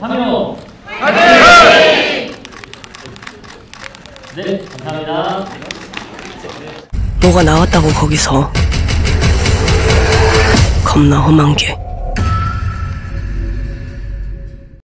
환영! 화이팅! 네, 감사합니다. 뭐가 나왔다고 거기서. 겁나 험한 게.